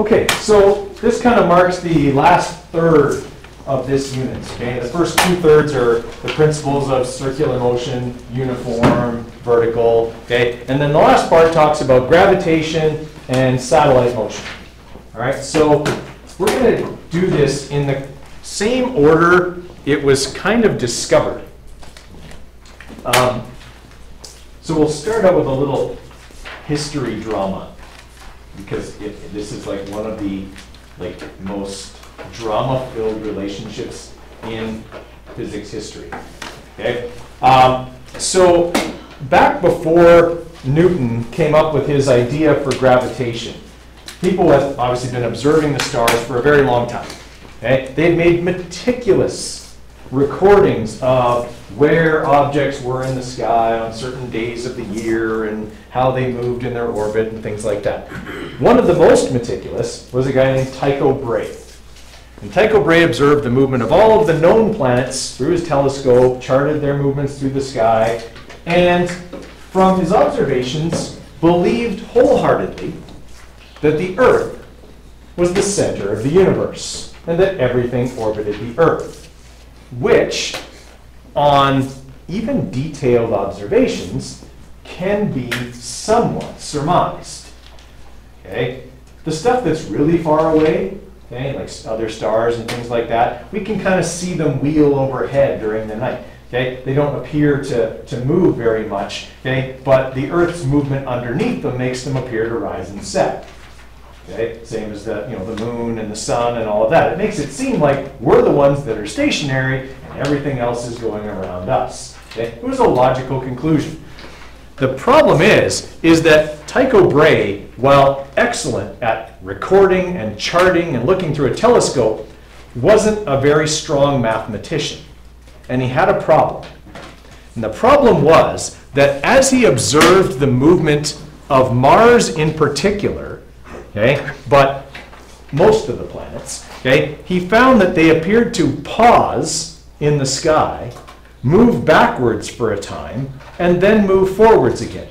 Okay, so this kind of marks the last third of this unit. Okay, the first two-thirds are the principles of circular motion, uniform, vertical. Okay, and then the last part talks about gravitation and satellite motion. All right, so we're going to do this in the same order it was kind of discovered. So we'll start out with a little history drama, because this is like one of the most drama-filled relationships in physics history. Okay, so back before Newton came up with his idea for gravitation, people have obviously been observing the stars for a very long time. Okay, they've made meticulous recordings of where objects were in the sky on certain days of the year and how they moved in their orbit and things like that. One of the most meticulous was a guy named Tycho Brahe. And Tycho Brahe observed the movement of all of the known planets through his telescope, charted their movements through the sky, and from his observations believed wholeheartedly that the Earth was the center of the universe and that everything orbited the Earth, which, on even detailed observations, can be somewhat surmised. Okay? The stuff that's really far away, okay, like other stars and things like that, we can kind of see them wheel overhead during the night. Okay? They don't appear to move very much, okay? But the Earth's movement underneath them makes them appear to rise and set. Okay? Same as the, the moon and the sun and all of that. It makes it seem like we're the ones that are stationary and everything else is going around us. Okay? It was a logical conclusion. The problem is that Tycho Brahe, while excellent at recording and charting and looking through a telescope, wasn't a very strong mathematician. And he had a problem. And the problem was that as he observed the movement of Mars in particular, okay, but most of the planets, okay, he found that they appeared to pause in the sky, move backwards for a time, and then move forwards again.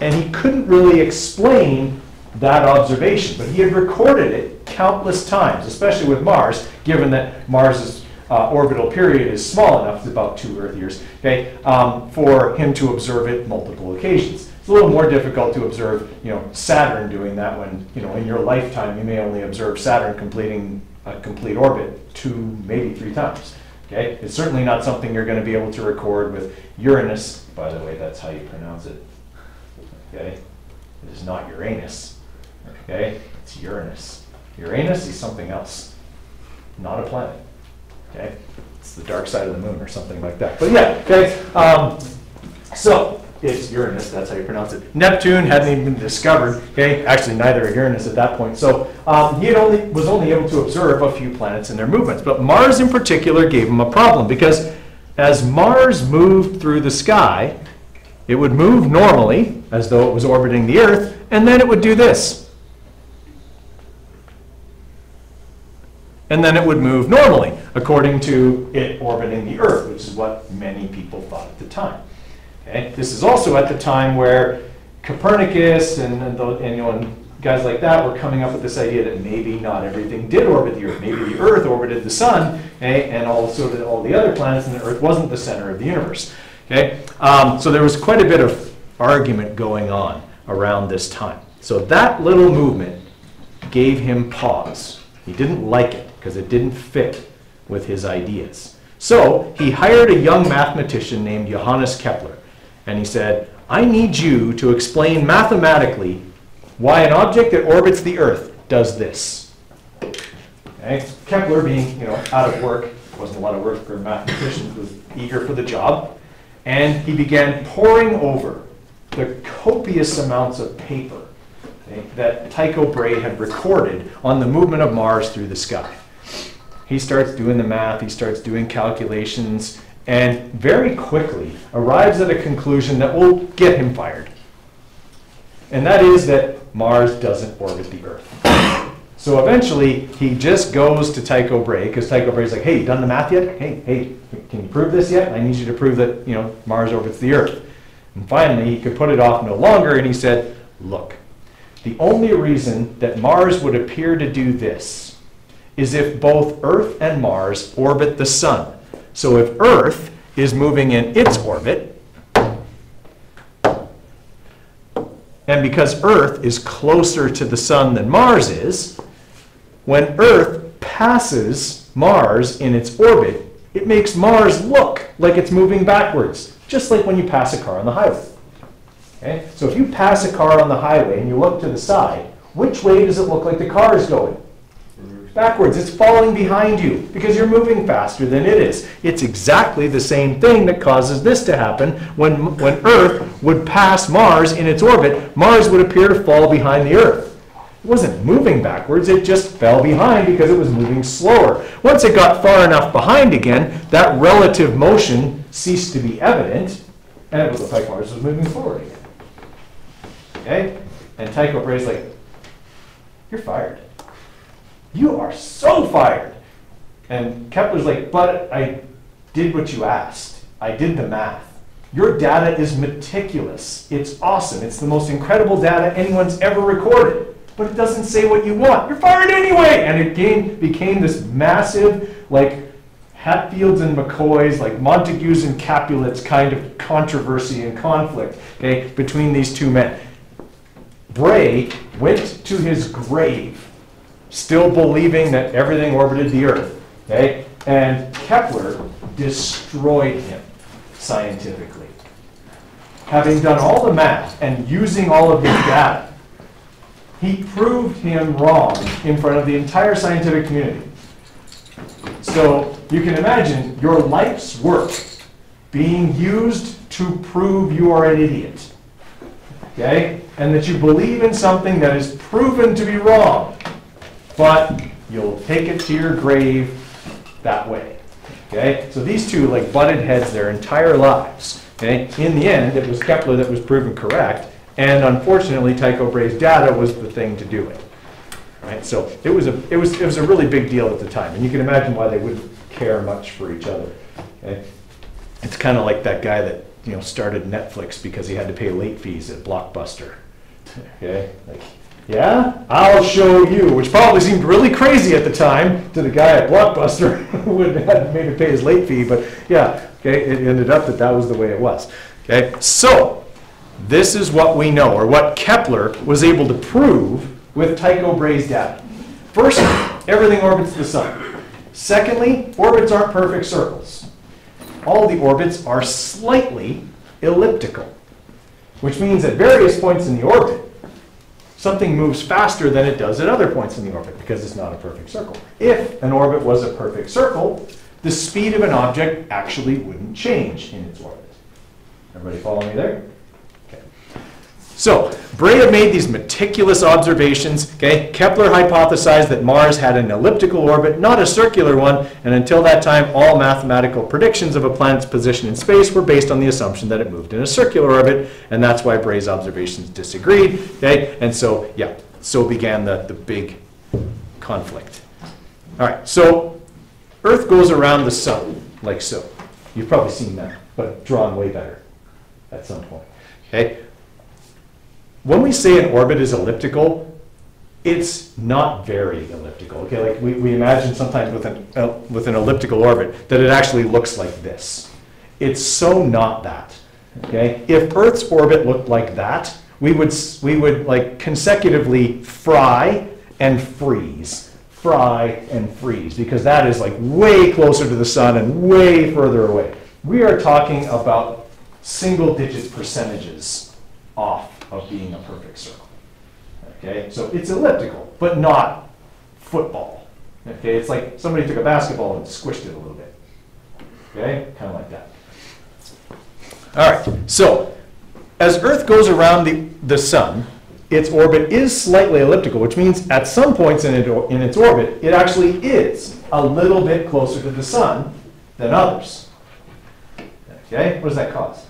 And he couldn't really explain that observation, but he had recorded it countless times, especially with Mars, given that Mars's orbital period is small enough, it's about 2 Earth years, okay, for him to observe it multiple occasions. It's a little more difficult to observe, Saturn doing that when, in your lifetime you may only observe Saturn completing a complete orbit 2, maybe 3 times. Okay, it's certainly not something you're going to be able to record with Uranus. By the way, that's how you pronounce it. Okay, it is not Uranus. Okay, it's Uranus. Uranus is something else, not a planet. Okay, it's the dark side of the moon or something like that. But yeah, okay. So it's Uranus, that's how you pronounce it. Neptune hadn't even been discovered, okay? Actually, neither had Uranus at that point. So he had was only able to observe a few planets and their movements. But Mars in particular gave him a problem, because as Mars moved through the sky, it would move normally, as though it was orbiting the Earth, and then it would do this. And then it would move normally, according to it orbiting the Earth, which is what many people thought at the time. And this is also at the time where Copernicus and guys like that were coming up with this idea that maybe not everything did orbit the Earth. Maybe the Earth orbited the sun, okay, and also that all the other planets, and the Earth wasn't the center of the universe. Okay? So there was quite a bit of argument going on around this time. So that little movement gave him pause. He didn't like it because it didn't fit with his ideas. So he hired a young mathematician named Johannes Kepler. And he said, I need you to explain mathematically why an object that orbits the Earth does this. Okay? Kepler, being out of work, wasn't a lot of work for mathematicians, was eager for the job. And he began poring over the copious amounts of paper, okay, that Tycho Brahe had recorded on the movement of Mars through the sky. He starts doing the math, he starts doing calculations, and very quickly arrives at a conclusion that will get him fired. And that is that Mars doesn't orbit the Earth. So eventually, he just goes to Tycho Brahe, because Tycho Brahe's like, hey, you done the math yet? Hey, can you prove this yet? I need you to prove that Mars orbits the Earth. And finally, he could put it off no longer, and he said, look, The only reason that Mars would appear to do this is if both Earth and Mars orbit the sun. So if Earth is moving in its orbit, and because Earth is closer to the sun than Mars is, when Earth passes Mars in its orbit, it makes Mars look like it's moving backwards, just like when you pass a car on the highway. Okay? So if you pass a car on the highway and you look to the side, which way does it look like the car is going? Backwards. It's falling behind you because you're moving faster than it is. It's exactly the same thing that causes this to happen. When Earth would pass Mars in its orbit, Mars would appear to fall behind the Earth. It wasn't moving backwards, it just fell behind because it was moving slower. Once it got far enough behind again, that relative motion ceased to be evident, and it would look like Mars was moving forward again. Okay? And Tycho Brahe's like, "You're fired. You are so fired." And Kepler's like, "But I did what you asked. I did the math. Your data is meticulous. It's awesome. It's the most incredible data anyone's ever recorded. But it doesn't say what you want. You're fired anyway." And it became this massive, like Hatfields and McCoys, like Montagues and Capulets kind of controversy and conflict, okay, between these two men. Brahe went to his grave still believing that everything orbited the Earth, okay? And Kepler destroyed him scientifically. Having done all the math and using all of his data, he proved him wrong in front of the entire scientific community. So you can imagine your life's work being used to prove you are an idiot, okay? And that you believe in something that is proven to be wrong, but you'll take it to your grave that way, okay? So these two like butted heads their entire lives, okay? In the end, it was Kepler that was proven correct, and unfortunately, Tycho Brahe's data was the thing to do it, right? So it was a really big deal at the time, and you can imagine why they wouldn't care much for each other, okay? It's kind of like that guy that, you know, started Netflix because he had to pay late fees at Blockbuster, okay? Like, "Yeah, I'll show you," which probably seemed really crazy at the time to the guy at Blockbuster who had made him pay his late fee, but yeah, okay, it ended up that that was the way it was. Okay, so this is what we know, or what Kepler was able to prove with Tycho Brahe's data. First, everything orbits the sun. Secondly, orbits aren't perfect circles. All the orbits are slightly elliptical, which means at various points in the orbit, something moves faster than it does at other points in the orbit because it's not a perfect circle. If an orbit was a perfect circle, the speed of an object actually wouldn't change in its orbit. Everybody follow me there? Okay. So Brahe made these meticulous observations, okay? Kepler hypothesized that Mars had an elliptical orbit, not a circular one, and until that time, all mathematical predictions of a planet's position in space were based on the assumption that it moved in a circular orbit, and that's why Brahe's observations disagreed, okay? And so, yeah, so began the big conflict. All right, so Earth goes around the sun, like so. You've probably seen that, but drawn way better at some point, okay? When we say an orbit is elliptical, it's not very elliptical. Okay, like we imagine sometimes with an elliptical orbit that it actually looks like this. It's so not that. Okay, if Earth's orbit looked like that, we would like consecutively fry and freeze, because that is like way closer to the sun and way further away. We are talking about single-digit percentages off of being a perfect circle, okay? So it's elliptical, but not football, okay? It's like somebody took a basketball and squished it a little bit, okay? Kind of like that. All right, so as Earth goes around the sun, its orbit is slightly elliptical, which means at some points in its orbit, it actually is a little bit closer to the sun than others, okay? What does that cause?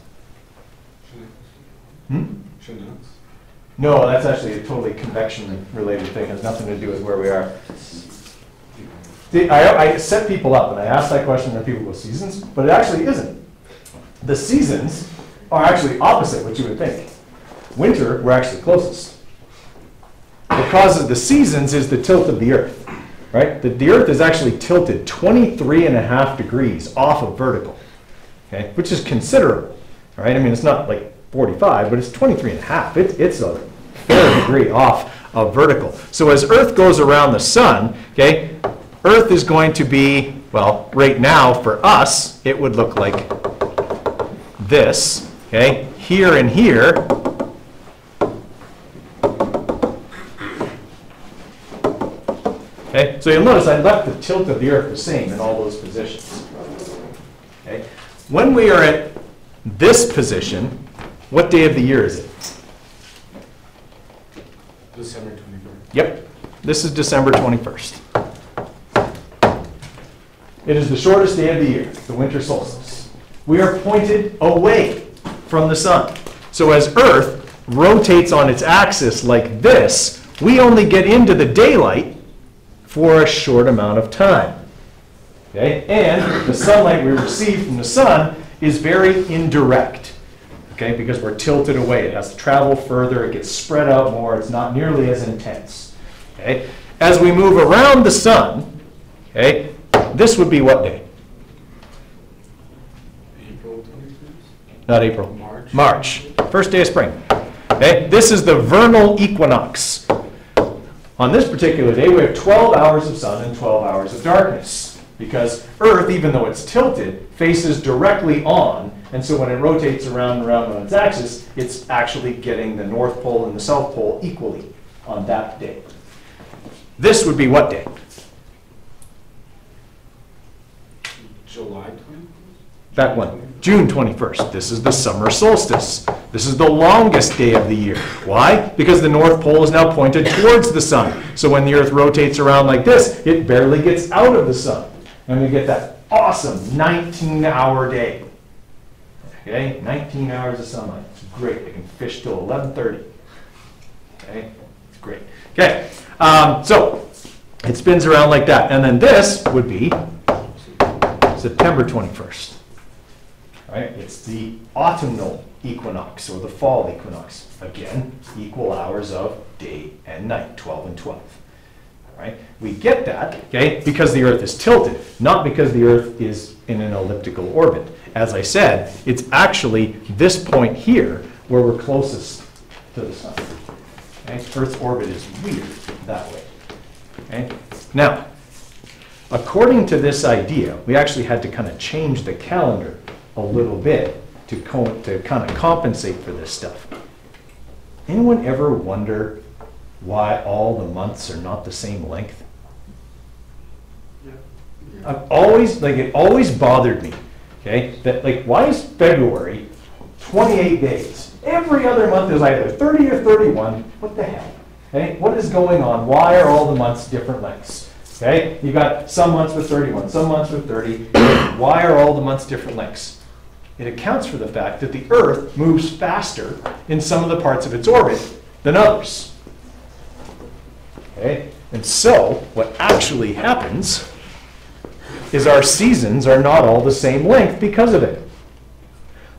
No, that's actually a totally convection-related thing. It has nothing to do with where we are. I set people up, and I ask that question to people with seasons, but it actually isn't. The seasons are actually opposite what you would think. Winter, we're actually closest. what causes the seasons is the tilt of the Earth, right? The Earth is actually tilted 23.5 degrees off of vertical, okay? Which is considerable, right? I mean, it's not like 45, but it's 23.5. It's a fair degree off of vertical. So as Earth goes around the sun, okay, Earth is going to be, well, right now for us, it would look like this, okay? Here and here, okay? So you'll notice I left the tilt of the Earth the same in all those positions, okay? When we are at this position, what day of the year is it? December 21st. Yep, this is December 21st. It is the shortest day of the year, the winter solstice. We are pointed away from the sun. So as Earth rotates on its axis like this, we only get into the daylight for a short amount of time, okay? And the sunlight we receive from the sun is very indirect, okay? Because we're tilted away. It has to travel further. It gets spread out more. It's not nearly as intense, okay? As we move around the sun, okay, this would be what day? April 21st? Not April. March. March. First day of spring, okay? This is the vernal equinox. On this particular day, we have 12 hours of sun and 12 hours of darkness, because Earth, even though it's tilted, faces directly on, and so when it rotates around and around on its axis, it's actually getting the North Pole and the South Pole equally on that day. This would be what day? July 21st? That one, June 21st. This is the summer solstice. This is the longest day of the year. Why? Because the North Pole is now pointed towards the sun. So when the Earth rotates around like this, it barely gets out of the sun. And we get that awesome 19-hour day. Okay, 19 hours of sunlight. It's great. We can fish till 11:30. Okay, it's great. Okay, so it spins around like that, and then this would be September 21st. All right, it's the autumnal equinox, or the fall equinox. Again, equal hours of day and night, 12 and 12. Right? We get that, okay, because the Earth is tilted, not because the Earth is in an elliptical orbit. As I said, it's actually this point here where we're closest to the sun. Okay? Earth's orbit is weird that way. Okay? Now, according to this idea, we actually had to kind of change the calendar a little bit to kind of compensate for this stuff. Anyone ever wonder why all the months are not the same length? Yeah. Yeah. I've always, like, it always bothered me, okay? That, like, why is February 28 days? Every other month is either 30 or 31. What the hell? Okay? What is going on? Why are all the months different lengths? Okay? You got some months with 31, some months with 30. Why are all the months different lengths? It accounts for the fact that the Earth moves faster in some of the parts of its orbit than others. Okay? And so what actually happens is our seasons are not all the same length because of it.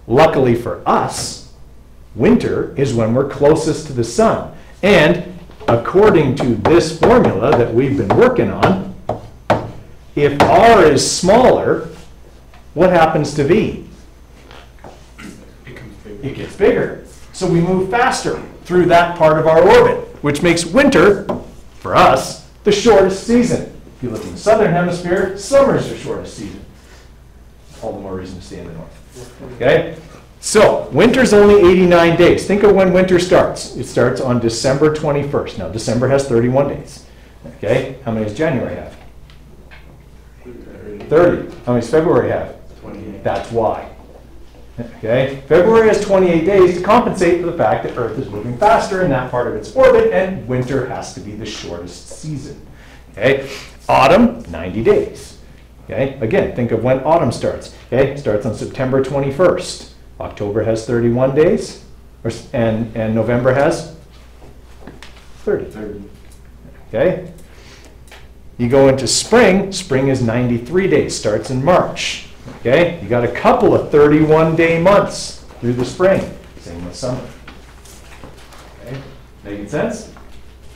Luckily for us, winter is when we're closest to the sun. And according to this formula that we've been working on, if R is smaller, what happens to V? It gets bigger. So we move faster through that part of our orbit, which makes winter, for us, the shortest season. If you live in the southern hemisphere, summer is the shortest season. All the more reason to stay in the north. Okay? So winter's only 89 days. Think of when winter starts. It starts on December 21st. Now, December has 31 days. Okay? How many does January have? 30. How many does February have? 28. That's why. Okay? February has 28 days to compensate for the fact that Earth is moving faster in that part of its orbit, and winter has to be the shortest season. Okay? Autumn, 90 days. Okay? Again, think of when autumn starts. Okay? It starts on September 21st. October has 31 days, and November has 30. Okay? You go into spring. Spring is 93 days. Starts in March. Okay, you got a couple of 31-day months through the spring. Same with summer. Okay, making sense?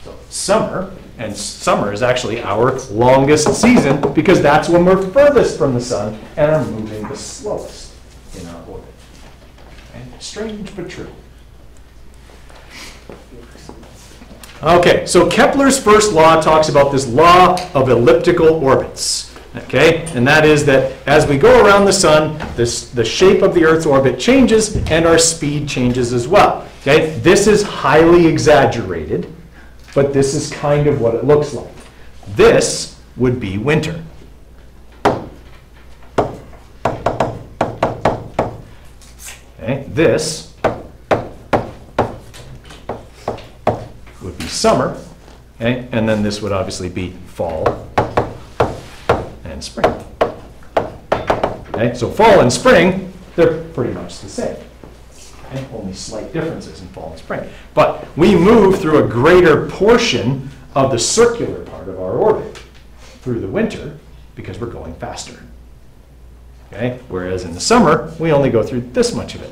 So summer, and summer is actually our longest season because that's when we're furthest from the sun and are moving the slowest in our orbit. Okay? Strange but true. Okay, so Kepler's first law talks about this law of elliptical orbits. Okay, and that is that as we go around the sun, the shape of the Earth's orbit changes and our speed changes as well. Okay, this is highly exaggerated, but this is kind of what it looks like. This would be winter. Okay, this would be summer, okay, and then this would obviously be fall and spring. Okay, so fall and spring, they're pretty much the same. Okay, only slight differences in fall and spring. But we move through a greater portion of the circular part of our orbit through the winter because we're going faster. Okay, whereas in the summer, we only go through this much of it.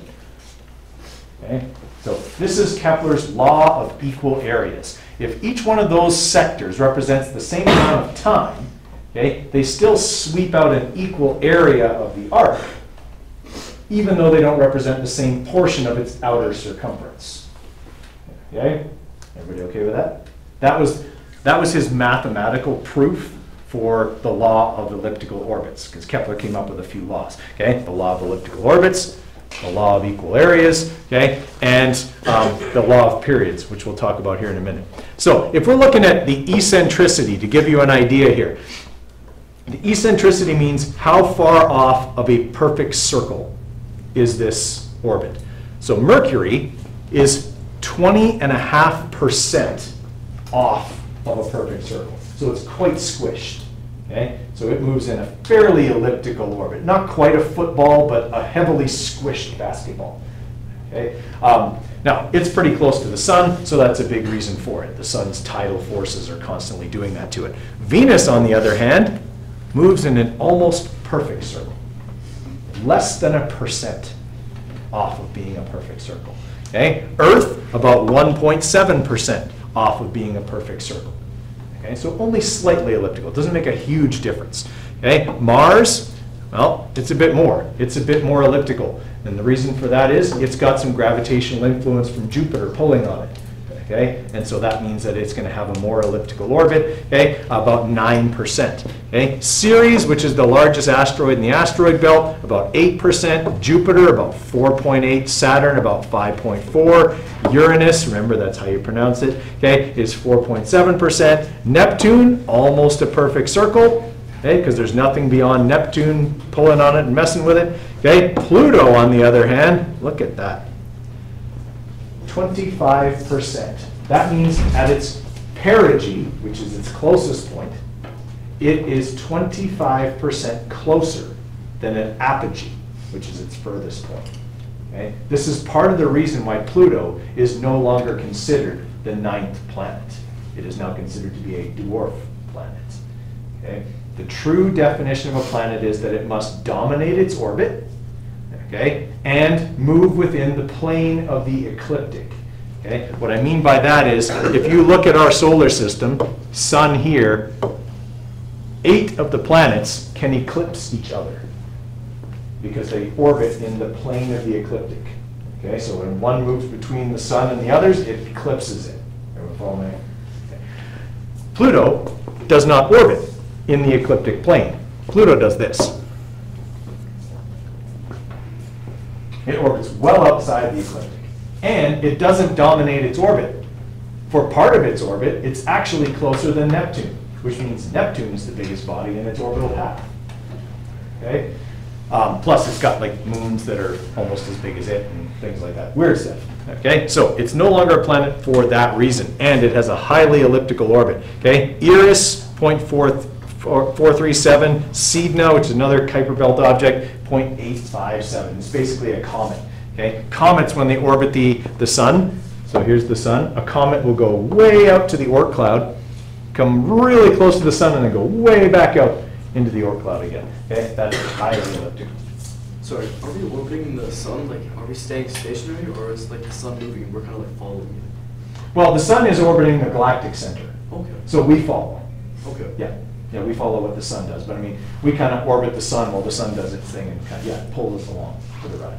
Okay, so this is Kepler's law of equal areas. If each one of those sectors represents the same amount of time, okay, they still sweep out an equal area of the arc, even though they don't represent the same portion of its outer circumference. Okay, everybody okay with that? That was his mathematical proof for the law of elliptical orbits, because Kepler came up with a few laws. Okay, the law of elliptical orbits, the law of equal areas, okay, and the law of periods, which we'll talk about here in a minute. So if we're looking at the eccentricity, to give you an idea here, the eccentricity means how far off of a perfect circle is this orbit. So Mercury is 20.5% off of a perfect circle. So it's quite squished. Okay? So it moves in a fairly elliptical orbit. Not quite a football, but a heavily squished basketball. Okay? Now, it's pretty close to the sun, so that's a big reason for it. The sun's tidal forces are constantly doing that to it. Venus, on the other hand, moves in an almost perfect circle. Less than 1% off of being a perfect circle. Okay? Earth, about 1.7% off of being a perfect circle. Okay? So only slightly elliptical. It doesn't make a huge difference. Okay? Mars, well, it's a bit more. It's a bit more elliptical. And the reason for that is it's got some gravitational influence from Jupiter pulling on it. Okay? And so that means that it's going to have a more elliptical orbit, okay? About 9%. Okay? Ceres, which is the largest asteroid in the asteroid belt, about 8%. Jupiter, about 4.8. Saturn, about 5.4. Uranus, remember that's how you pronounce it, okay, is 4.7%. Neptune, almost a perfect circle, okay, because there's nothing beyond Neptune pulling on it and messing with it. Okay? Pluto, on the other hand, look at that. 25%. That means at its perigee, which is its closest point, it is 25% closer than an apogee, which is its furthest point. Okay? This is part of the reason why Pluto is no longer considered the 9th planet. It is now considered to be a dwarf planet. Okay? The true definition of a planet is that it must dominate its orbit, okay, and move within the plane of the ecliptic. Okay? What I mean by that is, if you look at our solar system, sun here, 8 of the planets can eclipse each other because they orbit in the plane of the ecliptic. Okay? So when one moves between the sun and the others, it eclipses it. Okay. Pluto does not orbit in the ecliptic plane. Pluto does this. It orbits well outside the ecliptic. And it doesn't dominate its orbit. For part of its orbit, it's actually closer than Neptune, which means Neptune is the biggest body in its orbital path. Okay? Plus, it's got like moons that are almost as big as it and things like that. Weird stuff. Okay? So it's no longer a planet for that reason. And it has a highly elliptical orbit. Okay? Eris, 0.437, Sedna, which is another Kuiper Belt object, 0.857. It's basically a comet. Okay? Comets, when they orbit the sun, so here's the sun, a comet will go way out to the Oort cloud, come really close to the sun, and then go way back out into the Oort cloud again. Okay? That's highly elliptical. So are we orbiting the sun? Like, are we staying stationary, or is like the sun moving and we're kind of like following it? Well, the sun is orbiting the galactic center. Okay. So we follow. Okay. Yeah. Yeah, we follow what the sun does, but I mean, we kind of orbit the sun while the sun does its thing and kind of, yeah, pulls us along to the right.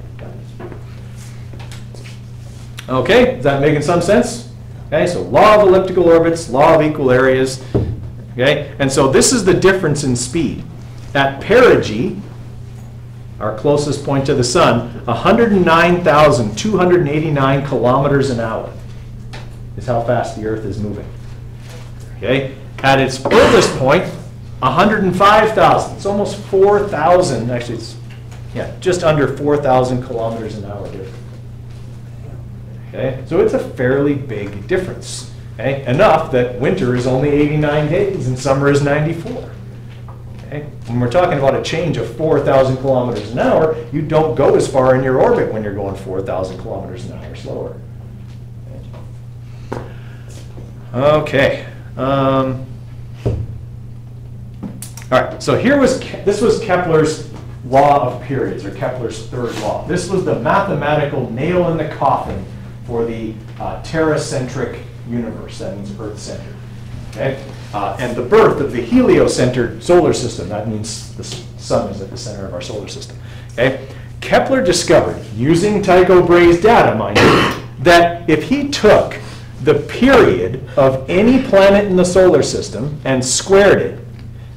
Okay, is that making some sense? Okay, so law of elliptical orbits, law of equal areas. Okay, and so this is the difference in speed. At perigee, our closest point to the sun, 109,289 kilometers an hour is how fast the Earth is moving. Okay, at its furthest point, 105,000. It's almost 4,000. Actually, it's yeah, just under 4,000 kilometers an hour difference. Okay, so it's a fairly big difference. Okay, enough that winter is only 89 days and summer is 94. Okay, when we're talking about a change of 4,000 kilometers an hour, you don't go as far in your orbit when you're going 4,000 kilometers an hour slower. Okay. All right, so here was this was Kepler's law of periods, or Kepler's third law. This was the mathematical nail in the coffin for the terracentric universe, that means Earth-centered. Okay? And the birth of the heliocentered solar system, that means the sun is at the center of our solar system. Okay? Kepler discovered, using Tycho Brahe's data, mind you, that if he took the period of any planet in the solar system and squared it,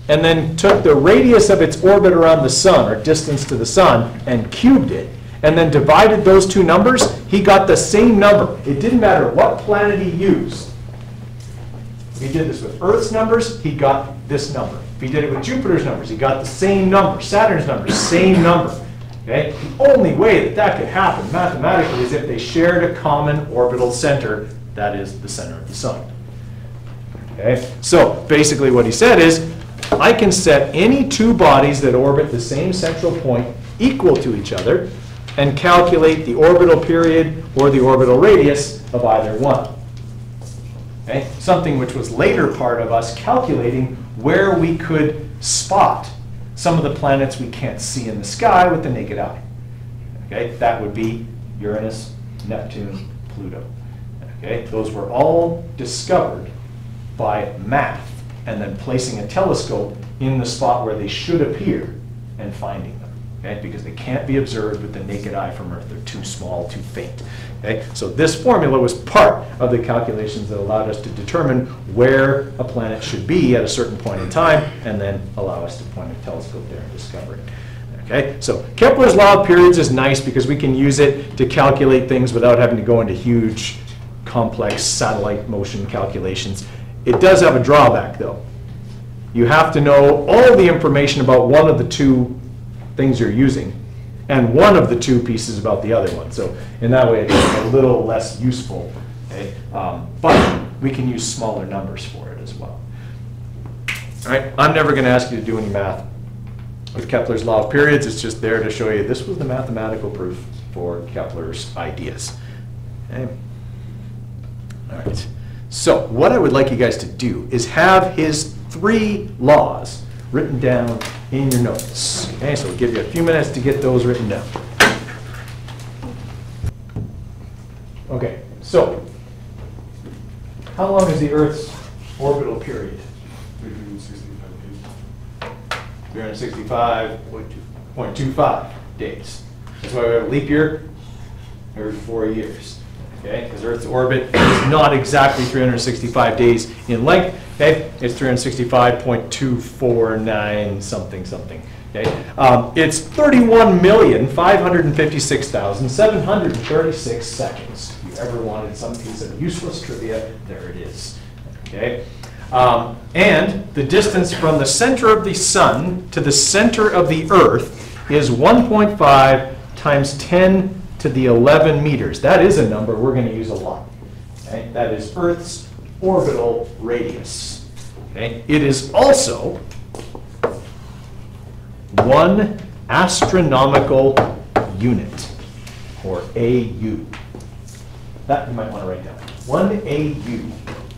and then took the radius of its orbit around the sun, or distance to the sun, and cubed it, and then divided those two numbers, he got the same number. It didn't matter what planet he used. If he did this with Earth's numbers, he got this number. If he did it with Jupiter's numbers, he got the same number. Saturn's numbers, same number. Okay? The only way that that could happen mathematically is if they shared a common orbital center, that is the center of the sun. Okay? So basically what he said is, I can set any two bodies that orbit the same central point equal to each other and calculate the orbital period or the orbital radius of either one. Okay? Something which was later part of us calculating where we could spot some of the planets we can't see in the sky with the naked eye. Okay? That would be Uranus, Neptune, Pluto. Okay? Those were all discovered by math, and then placing a telescope in the spot where they should appear and finding them, okay? Because they can't be observed with the naked eye from Earth. They're too small, too faint, okay? So this formula was part of the calculations that allowed us to determine where a planet should be at a certain point in time and then allow us to point a telescope there and discover it, okay? So Kepler's law of periods is nice because we can use it to calculate things without having to go into huge, complex satellite motion calculations. It does have a drawback, though. You have to know all the information about one of the two things you're using and one of the two pieces about the other one. So in that way, it's a little less useful. Okay? But we can use smaller numbers for it as well. All right? I'm never going to ask you to do any math with Kepler's law of periods. It's just there to show you this was the mathematical proof for Kepler's ideas. Okay? All right. So what I would like you guys to do is have his three laws written down in your notes. Okay, so we'll give you a few minutes to get those written down. Okay, so how long is the Earth's orbital period? 365 days. 365.25 days. That's why we have a leap year every 4 years. Because Earth's orbit is not exactly 365 days in length. Okay? It's 365.249 something something. Okay? It's 31,556,736 seconds. If you ever wanted some piece of useless trivia, there it is. Okay? And the distance from the center of the sun to the center of the Earth is 1.5 times 10 to the 11 meters. That is a number we're going to use a lot. Okay? That is Earth's orbital radius. Okay? It is also 1 astronomical unit, or AU. That you might want to write down. 1 AU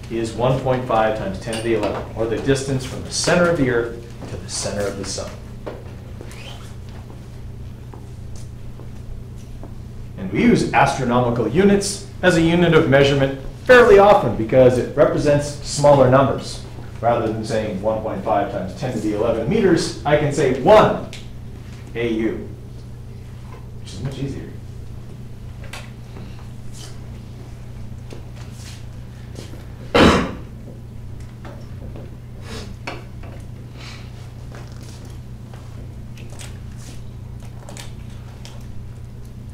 is 1.5 times 10 to the 11, or the distance from the center of the Earth to the center of the sun. And we use astronomical units as a unit of measurement fairly often because it represents smaller numbers. Rather than saying 1.5 times 10 to the 11 meters, I can say 1 AU, which is much easier.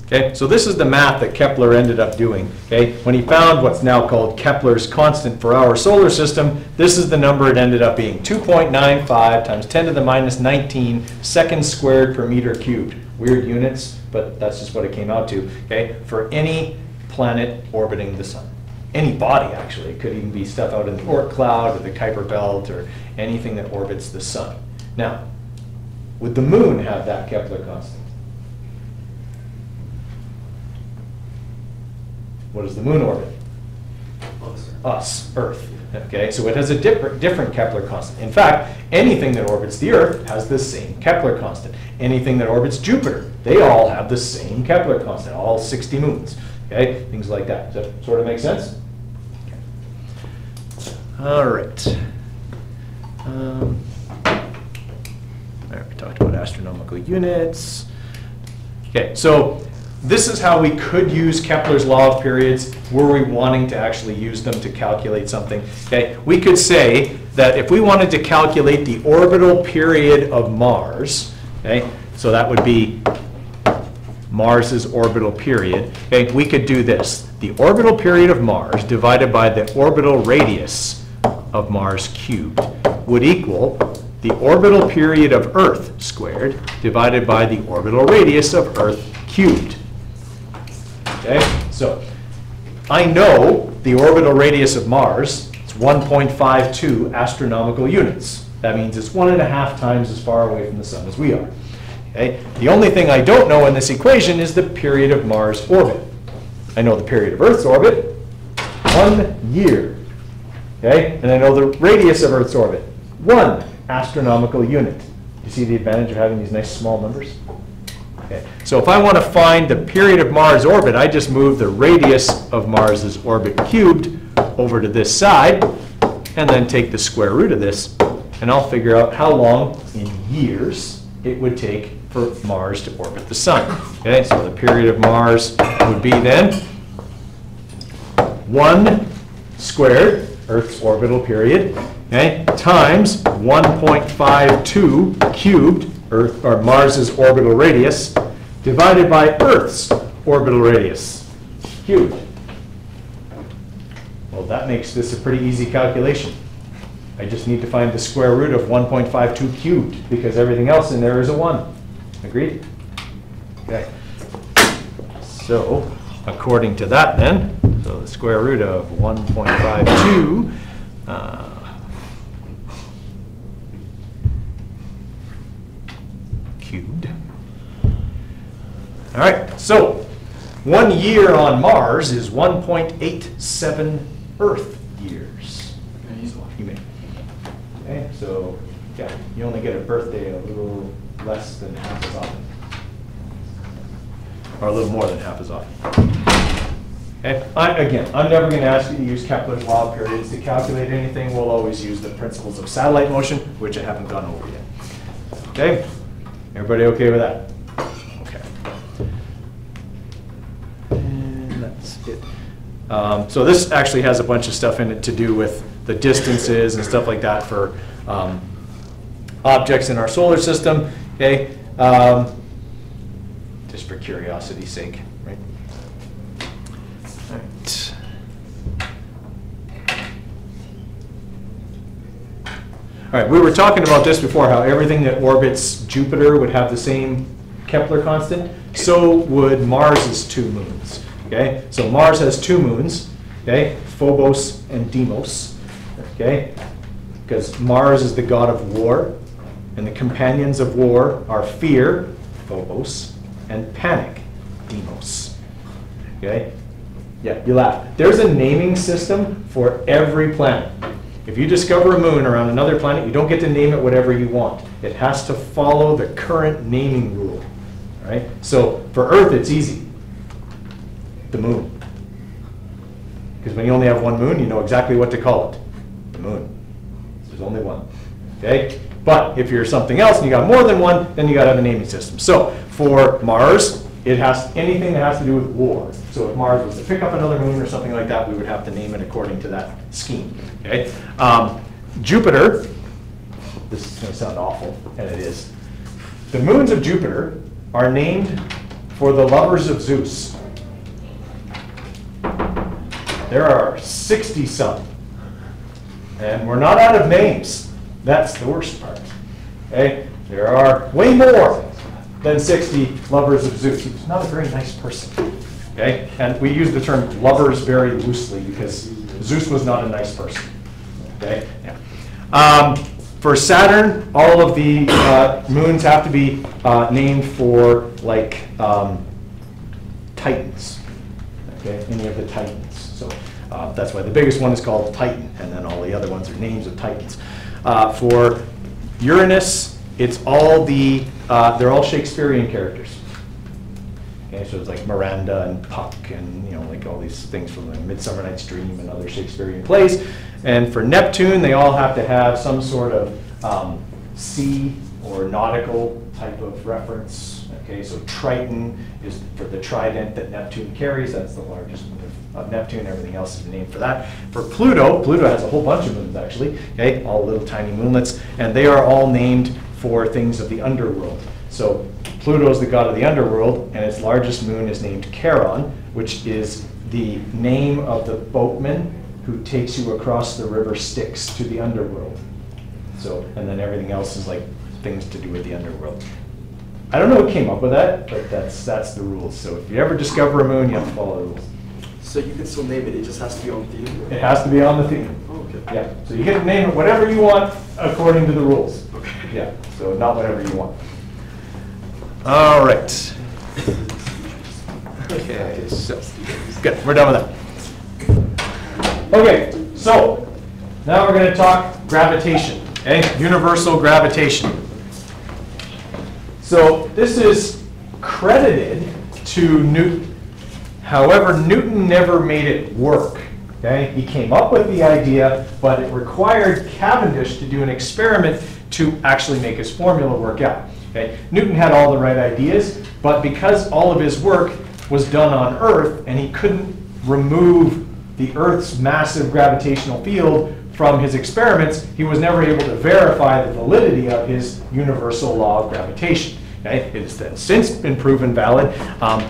Okay, so this is the math that Kepler ended up doing. Okay, when he found what's now called Kepler's constant for our solar system, this is the number it ended up being, 2.95 times 10 to the minus 19 seconds squared per meter cubed. Weird units, but that's just what it came out to. Okay, for any planet orbiting the sun, any body actually. It could even be stuff out in the Oort cloud or the Kuiper Belt or anything that orbits the sun. Now, would the moon have that Kepler constant? What does the moon orbit? Us, Earth. Okay, so it has a different Kepler constant. In fact, anything that orbits the Earth has the same Kepler constant. Anything that orbits Jupiter, they all have the same Kepler constant, all 60 moons. Okay, things like that. Does that sort of make sense? All right. We talked about astronomical units. Okay, so this is how we could use Kepler's law of periods were we wanting to actually use them to calculate something. Okay? We could say that if we wanted to calculate the orbital period of Mars, okay, so that would be Mars's orbital period, okay, we could do this. The orbital period of Mars divided by the orbital radius of Mars cubed would equal the orbital period of Earth squared divided by the orbital radius of Earth cubed. Okay, so I know the orbital radius of Mars, it's 1.52 astronomical units. That means it's 1.5 times as far away from the sun as we are. Okay? The only thing I don't know in this equation is the period of Mars' orbit. I know the period of Earth's orbit, 1 year. Okay? And I know the radius of Earth's orbit, 1 astronomical unit. You see the advantage of having these nice small numbers? So if I want to find the period of Mars' orbit, I just move the radius of Mars' orbit cubed over to this side, and then take the square root of this, and I'll figure out how long in years it would take for Mars to orbit the sun. Okay, so the period of Mars would be then 1 squared, Earth's orbital period, okay, times 1.52 cubed, Earth, or Mars' orbital radius, divided by Earth's orbital radius cubed. Well, that makes this a pretty easy calculation. I just need to find the square root of 1.52 cubed, because everything else in there is a 1. Agreed? Okay. So according to that then, so the square root of 1.52, cubed. All right, so 1 year on Mars is 1.87 Earth years. Okay, so yeah, you only get a birthday a little less than half as often, or a little more than half as often. Okay, I'm never going to ask you to use Kepler's law of periods to calculate anything. We'll always use the principles of satellite motion, which I haven't gone over yet. Okay. Everybody okay with that? Okay. And that's it. So this actually has a bunch of stuff in it to do with the distances and stuff like that for objects in our solar system. Okay. Just for curiosity's sake, right? All right. All right, we were talking about this before, how everything that orbits Jupiter would have the same Kepler constant. So would Mars's 2 moons. Okay, so Mars has 2 moons, okay, Phobos and Deimos, okay, because Mars is the god of war, and the companions of war are fear, Phobos, and panic, Deimos. Okay, yeah, you laugh. There's a naming system for every planet. If you discover a moon around another planet, you don't get to name it whatever you want. It has to follow the current naming rule. All right? So for Earth, it's easy. The moon. Because when you only have one moon, you know exactly what to call it. The moon. There's only one. Okay? But if you're something else and you got more than one, then you got to have a naming system. So for Mars, it has anything that has to do with war. So if Mars was to pick up another moon or something like that, we would have to name it according to that scheme. Okay? Jupiter, this is going to sound awful, and it is. The moons of Jupiter are named for the lovers of Zeus. There are 60 some. And we're not out of names. That's the worst part. Okay? There are way more than 60 lovers of Zeus. He's not a very nice person. Okay? And we use the term lovers very loosely because Zeus was not a nice person. Okay? Yeah. For Saturn, all of the moons have to be named for, like, Titans. Okay? Any of the Titans. So that's why the biggest one is called Titan, and then all the other ones are names of Titans. For Uranus, it's all the, they're all Shakespearean characters. Okay, so it's like Miranda and Puck and, you know, like all these things from like Midsummer Night's Dream and other Shakespearean plays. And for Neptune, they all have to have some sort of sea or nautical type of reference. Okay, so Triton is for the trident that Neptune carries. That's the largest one of Neptune. Everything else is named for that. For Pluto, Pluto has a whole bunch of moons actually. Okay, all little tiny moonlets, and they are all named for things of the underworld. So Pluto is the god of the underworld, and its largest moon is named Charon, which is the name of the boatman who takes you across the river Styx to the underworld. So, and then everything else is like things to do with the underworld. I don't know who came up with that, but that's the rules. So if you ever discover a moon, you have to follow the rules. So you can still name it, it just has to be on theme? It has to be on the theme. Oh, okay. Yeah. So you can name it whatever you want according to the rules. Okay. Yeah, so not whatever you want. All right. Okay, so good, we're done with that. Okay, so now we're going to talk gravitation, okay? Universal gravitation. So this is credited to Newton. However, Newton never made it work. Okay? He came up with the idea, but it required Cavendish to do an experiment to actually make his formula work out. Okay? Newton had all the right ideas, but because all of his work was done on Earth, and he couldn't remove the Earth's massive gravitational field from his experiments, he was never able to verify the validity of his universal law of gravitation. Okay? It has then since been proven valid,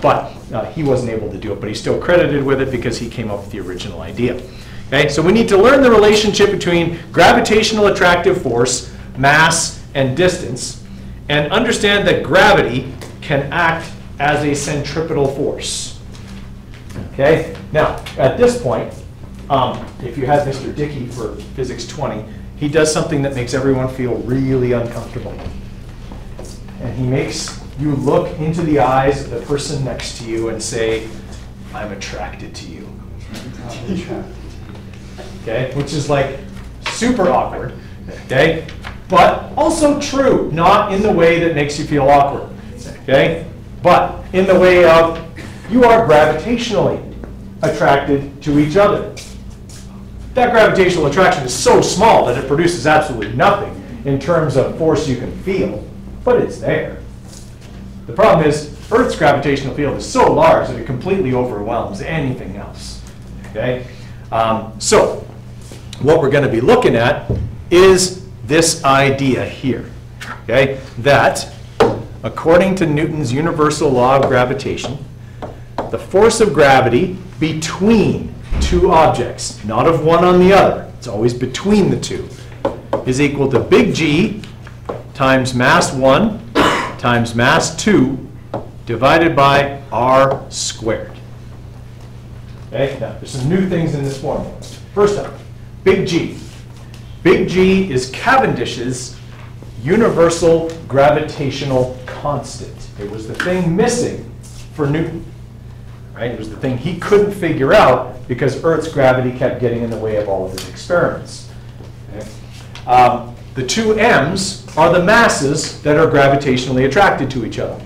but he wasn't able to do it, but he's still credited with it because he came up with the original idea. Okay? So we need to learn the relationship between gravitational attractive force, mass, and distance, and understand that gravity can act as a centripetal force. Okay? Now, at this point, if you had Mr. Dickey for Physics 20, he does something that makes everyone feel really uncomfortable. And he makes you look into the eyes of the person next to you and say, I'm attracted to you. Okay? Which is like super awkward. Okay? But also true, not in the way that makes you feel awkward. Okay? But in the way of you are gravitationally attracted to each other. That gravitational attraction is so small that it produces absolutely nothing in terms of force you can feel. But it's there. The problem is Earth's gravitational field is so large that it completely overwhelms anything else. Okay? So what we're going to be looking at is this idea here, okay? That according to Newton's universal law of gravitation, the force of gravity between two objects, not of one on the other, it's always between the two, is equal to big G times mass 1 times mass 2 divided by r squared. Okay, now there's some new things in this formula. First up, big G. Big G is Cavendish's universal gravitational constant. It was the thing missing for Newton. Right? It was the thing he couldn't figure out because Earth's gravity kept getting in the way of all of his experiments. Okay? The two m's are the masses that are gravitationally attracted to each other.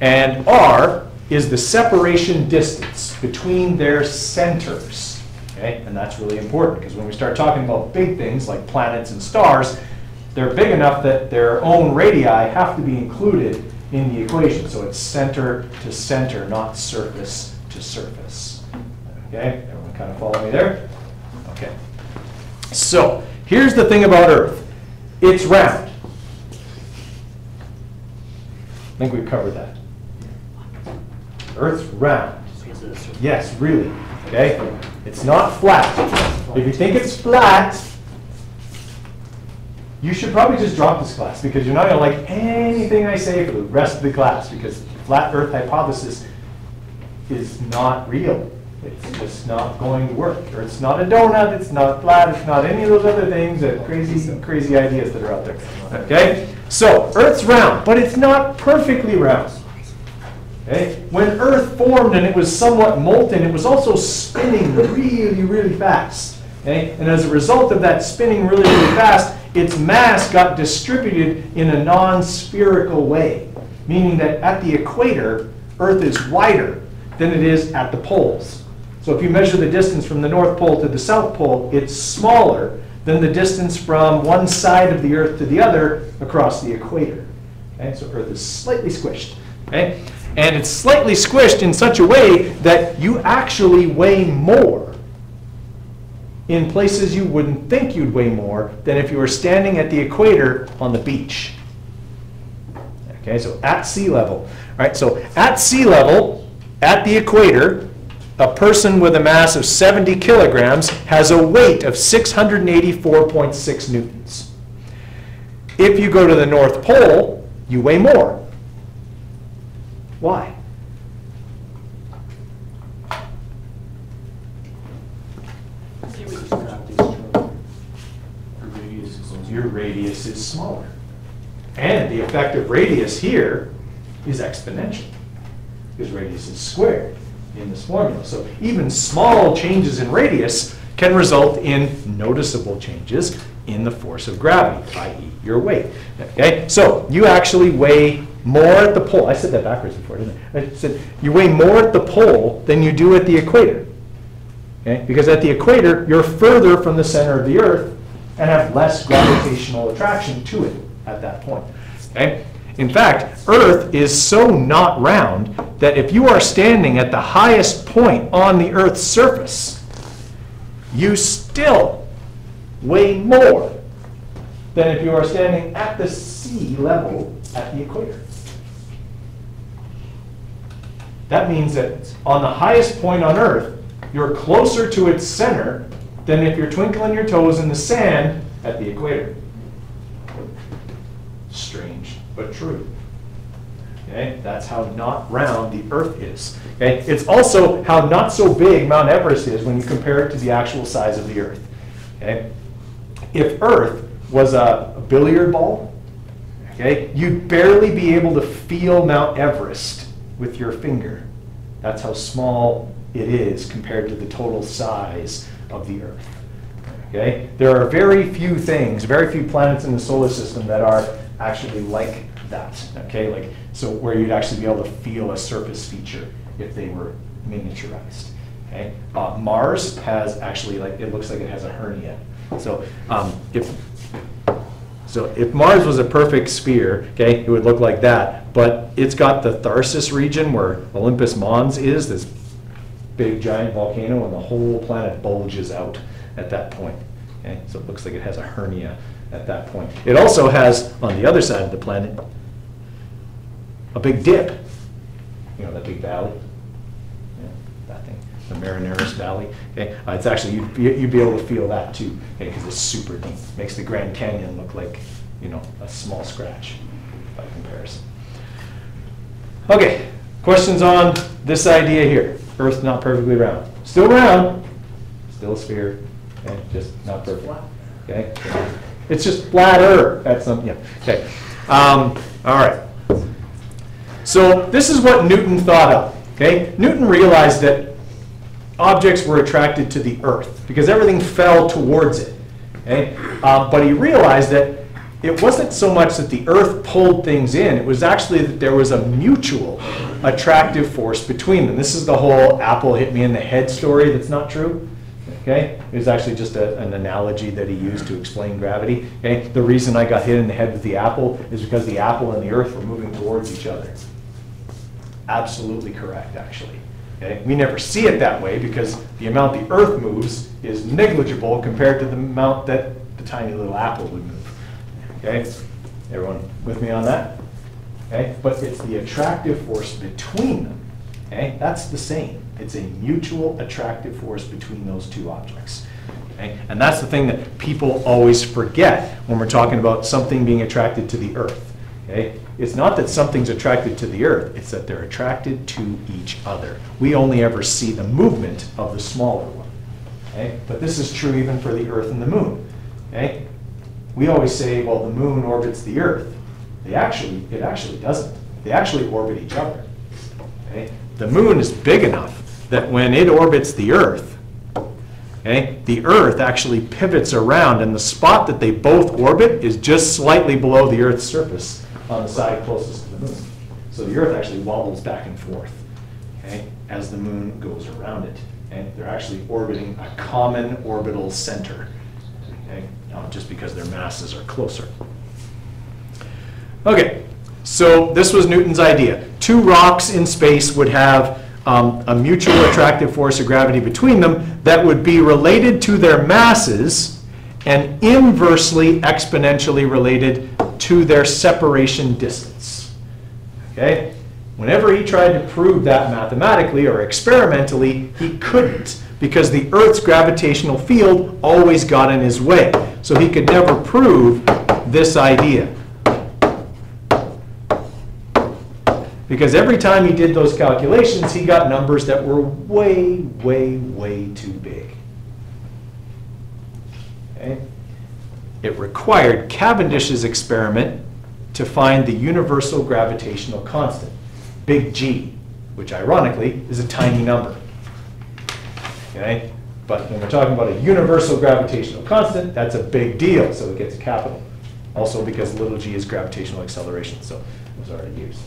And r is the separation distance between their centers. Okay? And that's really important, because when we start talking about big things like planets and stars, they're big enough that their own radii have to be included in the equation. So it's center to center, not surface to surface. Okay? Everyone kind of follow me there? Okay. So here's the thing about Earth. It's round. I think we've covered that. Earth's round. Yes, really. Okay? It's not flat. If you think it's flat, you should probably just drop this class, because you're not going to like anything I say for the rest of the class, because the flat Earth hypothesis is not real. It's just not going to work. It's not a donut, it's not flat, it's not any of those other things, that crazy ideas that are out there. Okay? So, Earth's round, but it's not perfectly round. Okay? When Earth formed and it was somewhat molten, it was also spinning really, really fast. Okay? And as a result of that spinning really, really fast, its mass got distributed in a non-spherical way, meaning that at the equator, Earth is wider than it is at the poles. So if you measure the distance from the North Pole to the South Pole, it's smaller than the distance from one side of the Earth to the other across the equator. Okay? So Earth is slightly squished. Okay? And it's slightly squished in such a way that you actually weigh more in places you wouldn't think you'd weigh more than if you were standing at the equator on the beach. Okay, so at sea level. All right, so at sea level, at the equator, a person with a mass of 70 kilograms has a weight of 684.6 newtons. If you go to the North Pole, you weigh more. Why? Your radius is smaller. And the effective radius here is exponential, because radius is squared in this formula. So even small changes in radius can result in noticeable changes in the force of gravity, i.e. your weight. Okay? So you actually weigh more at the pole. I said that backwards before, didn't I? I said you weigh more at the pole than you do at the equator. Okay? Because at the equator, you're further from the center of the Earth and have less gravitational attraction to it at that point. Okay? In fact, Earth is so not round that if you are standing at the highest point on the Earth's surface, you still weigh more than if you are standing at the sea level at the equator. That means that on the highest point on Earth, you're closer to its center than if you're twinkling your toes in the sand at the equator. Strange, but true. Okay? That's how not round the Earth is. Okay? It's also how not so big Mount Everest is when you compare it to the actual size of the Earth. Okay? If Earth was a billiard ball, okay, you'd barely be able to feel Mount Everest with your finger. That's how small it is compared to the total size of the Earth. Okay? There are very few things, very few planets in the solar system that are actually like that. Okay? Like, so where you'd actually be able to feel a surface feature if they were miniaturized. Okay? Mars has actually, like, it looks like it has a hernia. So if Mars was a perfect sphere, okay, it would look like that. But it's got the Tharsis region where Olympus Mons is, this big giant volcano, and the whole planet bulges out at that point. Okay? So it looks like it has a hernia at that point. It also has, on the other side of the planet, a big dip. You know, that big valley? Yeah, that thing, the Marineris Valley. Okay? It's actually, you'd be able to feel that too, because it's super deep. It makes the Grand Canyon look like, you know, a small scratch by comparison. Okay, questions on this idea here? Earth's not perfectly round. Still round, still a sphere, okay? Just not perfect. Okay, it's just flatter. That's something. Yeah. Okay. All right. So this is what Newton thought of. Okay, Newton realized that objects were attracted to the Earth because everything fell towards it. Okay, but he realized that it wasn't so much that the Earth pulled things in, it was actually that there was a mutual attractive force between them. This is the whole apple hit me in the head story that's not true. Okay? It was actually just an analogy that he used to explain gravity. Okay? The reason I got hit in the head with the apple is because the apple and the earth were moving towards each other. Absolutely correct, actually. Okay? We never see it that way because the amount the earth moves is negligible compared to the amount that the tiny little apple would move. Okay? Everyone with me on that? Okay? But it's the attractive force between them. Okay? That's the same. It's a mutual attractive force between those two objects. Okay? And that's the thing that people always forget when we're talking about something being attracted to the earth. Okay? It's not that something's attracted to the earth, it's that they're attracted to each other. We only ever see the movement of the smaller one. Okay? But this is true even for the earth and the moon. Okay? We always say, well, the moon orbits the earth. It actually doesn't. They actually orbit each other. Okay? The moon is big enough that when it orbits the earth, okay, the earth actually pivots around, and the spot that they both orbit is just slightly below the earth's surface on the side closest to the moon. So the earth actually wobbles back and forth, okay, as the moon goes around it. Okay? They're actually orbiting a common orbital center, okay, not just because their masses are closer. Okay, so this was Newton's idea. Two rocks in space would have a mutual attractive force of gravity between them that would be related to their masses and inversely exponentially related to their separation distance. Okay? Whenever he tried to prove that mathematically or experimentally, he couldn't, because the Earth's gravitational field always got in his way. So he could never prove this idea, because every time he did those calculations, he got numbers that were way, way, way too big. Okay? It required Cavendish's experiment to find the universal gravitational constant, big G, which ironically is a tiny number. Okay? But when we're talking about a universal gravitational constant, that's a big deal, so it gets a capital. Also because little g is gravitational acceleration, so it was already used.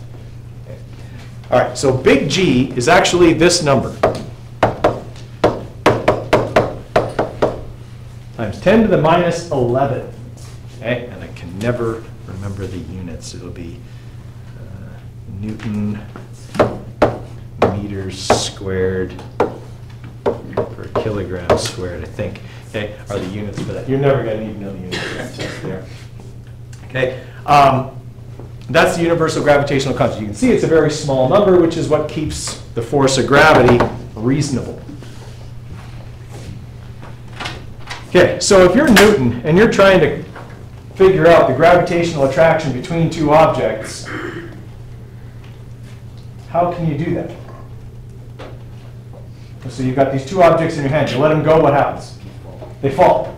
All right, so big G is actually this number, times 10 to the minus 11. Okay? And I can never remember the units. It'll be Newton meters squared per kilogram squared, I think, okay, are the units for that. You're never going to need to know the units. That's there. Okay. That's the universal gravitational constant. You can see it's a very small number, which is what keeps the force of gravity reasonable. Okay, so if you're Newton and you're trying to figure out the gravitational attraction between two objects, how can you do that? So you've got these two objects in your hand. You let them go, what happens? They fall.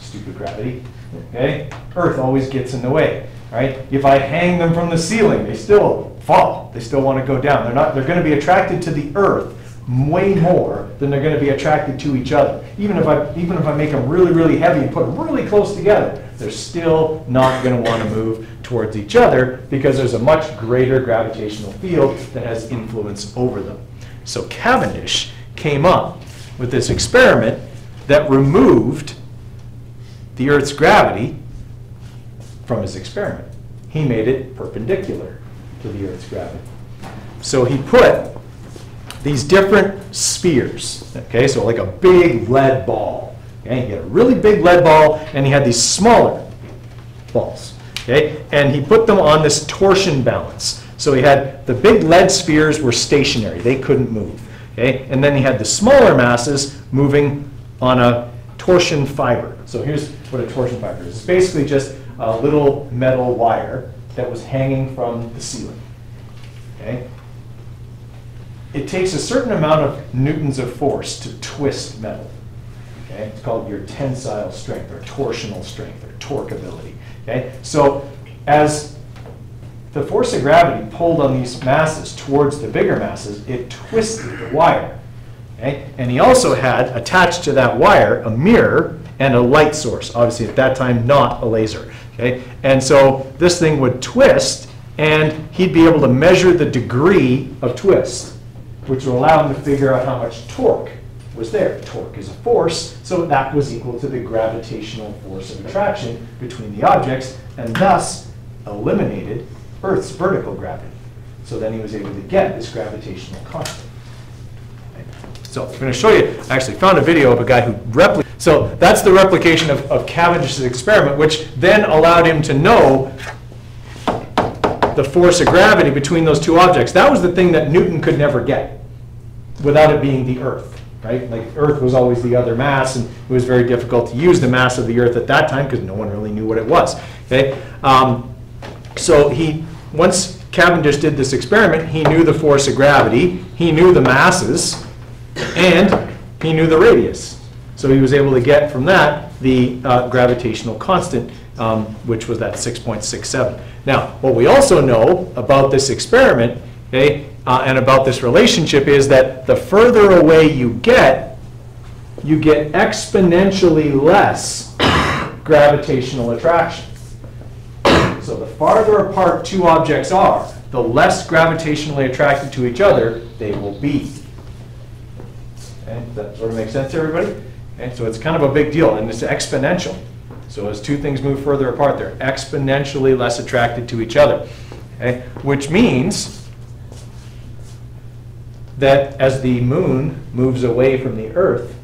Stupid gravity. Okay? Earth always gets in the way. Right? If I hang them from the ceiling, they still fall. They still want to go down. They're going to be attracted to the earth way more than they're going to be attracted to each other. Even if I make them really, really heavy and put them really close together, they're still not going to want to move towards each other because there's a much greater gravitational field that has influence over them. So Cavendish came up with this experiment that removed the Earth's gravity from his experiment. He made it perpendicular to the Earth's gravity. So he put these different spheres, okay, so like a big lead ball. Okay? He had a really big lead ball, and he had these smaller balls. Okay? And he put them on this torsion balance. So he had the big lead spheres were stationary. They couldn't move. Okay? And then he had the smaller masses moving on a torsion fiber. So here's what a torsion fiber is. It's basically just a little metal wire that was hanging from the ceiling. Okay? It takes a certain amount of newtons of force to twist metal. Okay? It's called your tensile strength or torsional strength or torque ability. Okay? So as the force of gravity pulled on these masses towards the bigger masses, it twisted the wire. Okay? And he also had attached to that wire a mirror and a light source, obviously at that time not a laser. Okay? And so this thing would twist, and he'd be able to measure the degree of twist, which would allow him to figure out how much torque was there. Torque is a force, so that was equal to the gravitational force of attraction between the objects, and thus eliminated Earth's vertical gravity. So then he was able to get this gravitational constant. Right. So I'm going to show you, I actually found a video of a guy who replicated. So that's the replication of Cavendish's experiment, which then allowed him to know the force of gravity between those two objects. That was the thing that Newton could never get without it being the Earth, right? Like Earth was always the other mass, and it was very difficult to use the mass of the Earth at that time because no one really knew what it was, okay? So he, once Cavendish did this experiment, he knew the force of gravity, he knew the masses, and he knew the radius. So he was able to get from that the gravitational constant, which was that 6.67. Now, what we also know about this experiment, okay, and about this relationship is that the further away you get exponentially less gravitational attraction. So the farther apart two objects are, the less gravitationally attracted to each other they will be. Okay, does that sort of make sense to everybody? Okay, so it's kind of a big deal, and it's exponential. So as two things move further apart, they're exponentially less attracted to each other, okay? Which means that as the moon moves away from the Earth,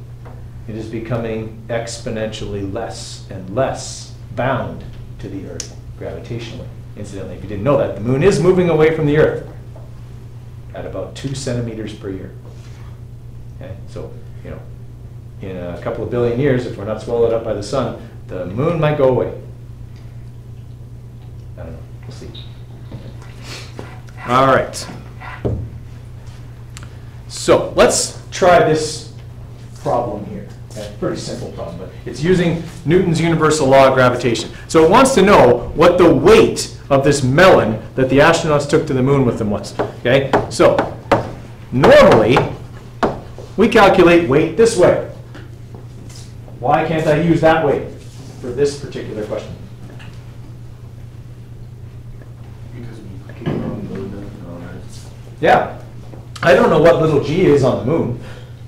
it is becoming exponentially less and less bound to the Earth gravitationally. Incidentally, if you didn't know that, the moon is moving away from the Earth at about 2 centimeters per year. Okay? So, you know, in a couple of billion years, if we're not swallowed up by the sun, the moon might go away. I don't know. We'll see. All right. So let's try this problem here. Okay, pretty simple problem, but it's using Newton's universal law of gravitation. So it wants to know what the weight of this melon that the astronauts took to the moon with them was. Okay. So normally we calculate weight this way. Why can't I use that weight for this particular question? Because we keep growing the moon on Earth. Yeah. I don't know what little g is on the moon.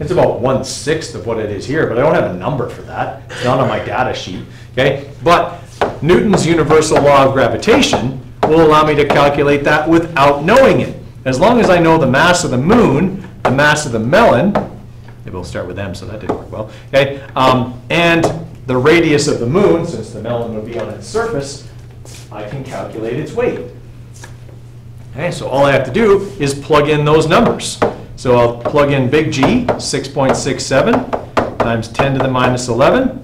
It's about 1/6 of what it is here, but I don't have a number for that. It's not on my data sheet. Okay? But Newton's universal law of gravitation will allow me to calculate that without knowing it. As long as I know the mass of the moon, the mass of the melon, maybe we'll start with M, so that didn't work well. Okay, and the radius of the moon, since the melon would be on its surface, I can calculate its weight. Okay, so all I have to do is plug in those numbers. So I'll plug in big G, 6.67 times 10 to the minus 11,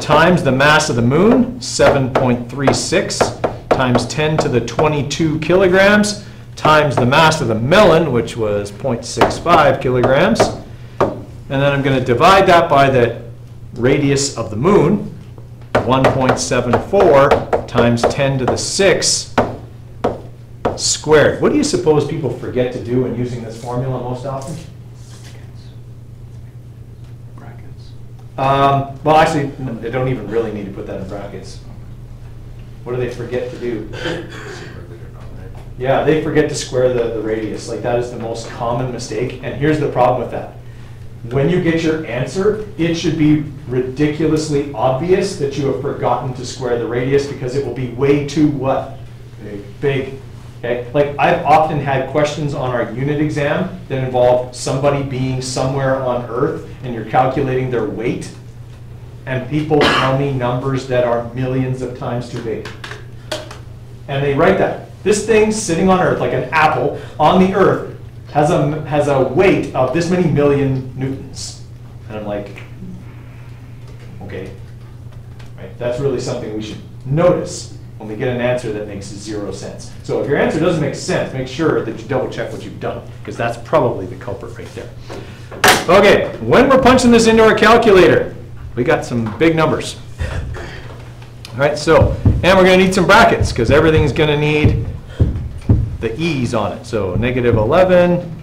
times the mass of the moon, 7.36 times 10 to the 22 kilograms, times the mass of the melon, which was 0.65 kilograms. And then I'm going to divide that by the radius of the moon, 1.74 times 10 to the 6 squared. What do you suppose people forget to do in using this formula most often? Brackets. Well, actually, they don't even really need to put that in brackets. What do they forget to do? Yeah, they forget to square the radius. Like, that is the most common mistake. And here's the problem with that. When you get your answer, it should be ridiculously obvious that you have forgotten to square the radius, because it will be way too what? Big. Okay? Like, I've often had questions on our unit exam that involve somebody being somewhere on Earth and you're calculating their weight, and people tell me numbers that are millions of times too big. And they write that. This thing sitting on Earth, like an apple on the Earth, has a weight of this many million newtons. And I'm like, okay, right? That's really something we should notice when we get an answer that makes 0 sense. So if your answer doesn't make sense, make sure that you double check what you've done, because that's probably the culprit right there. Okay, when we're punching this into our calculator, we got some big numbers. All right, so, and we're gonna need some brackets, because everything's gonna need the e's on it. So negative 11,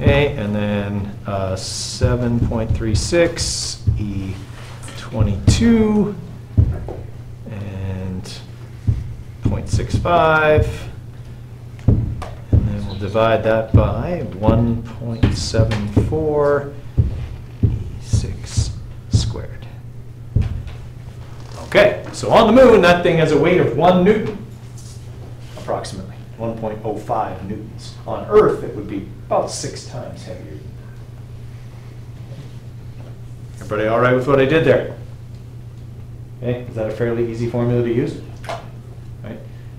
okay, and then 7.36, e 22, and 0.65, and then we'll divide that by 1.74, e So on the moon, that thing has a weight of 1 Newton, approximately, 1.05 newtons. On Earth, it would be about 6 times heavier. Everybody all right with what I did there? Okay, is that a fairly easy formula to use? Right?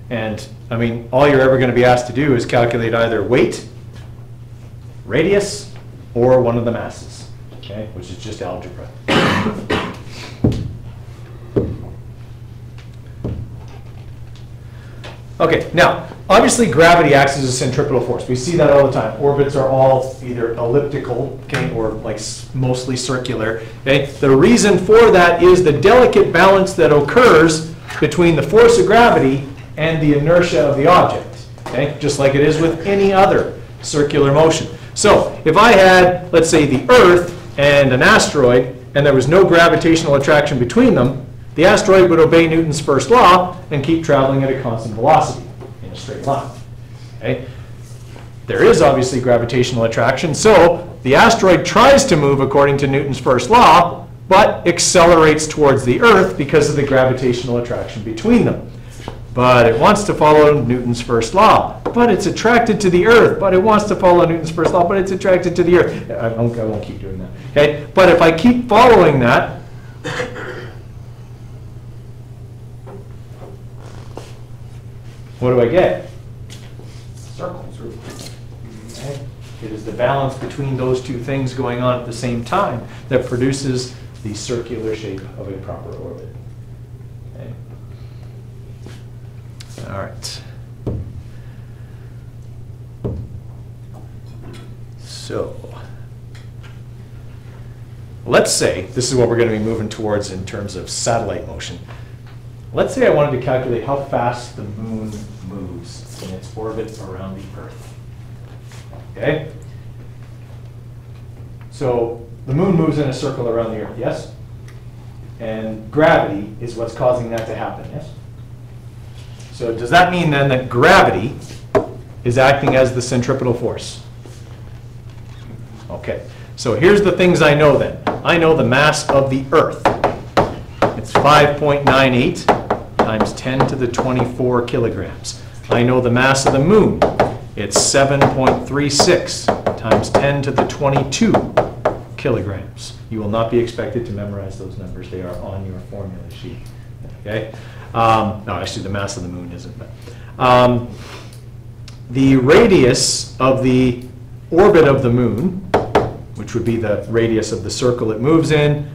And I mean, all you're ever going to be asked to do is calculate either weight, radius, or one of the masses, okay, which is just algebra. Okay, now, obviously gravity acts as a centripetal force. We see that all the time. Orbits are all either elliptical, okay, or like mostly circular, okay? The reason for that is the delicate balance that occurs between the force of gravity and the inertia of the object, okay? Just like it is with any other circular motion. So if I had, let's say, the Earth and an asteroid, and there was no gravitational attraction between them, the asteroid would obey Newton's first law and keep traveling at a constant velocity in a straight line. Okay? There is obviously gravitational attraction, so the asteroid tries to move according to Newton's first law, but accelerates towards the Earth because of the gravitational attraction between them. But it wants to follow Newton's first law, but it's attracted to the Earth, but it wants to follow Newton's first law, but it's attracted to the Earth. I won't keep doing that. Okay? But if I keep following that, what do I get? Circles. Okay. It is the balance between those two things going on at the same time that produces the circular shape of a proper orbit. Okay. All right. So let's say, this is what we're going to be moving towards in terms of satellite motion. Let's say I wanted to calculate how fast the moon moves in its orbit around the Earth. Okay? So the moon moves in a circle around the Earth, yes? And gravity is what's causing that to happen, yes? So does that mean then that gravity is acting as the centripetal force? Okay. So here's the things I know then. I know the mass of the Earth. It's 5.98. times 10 to the 24 kilograms. I know the mass of the moon. It's 7.36 times 10 to the 22 kilograms. You will not be expected to memorize those numbers. They are on your formula sheet. Okay? No, actually, the mass of the moon isn't. But the radius of the orbit of the moon, which would be the radius of the circle it moves in,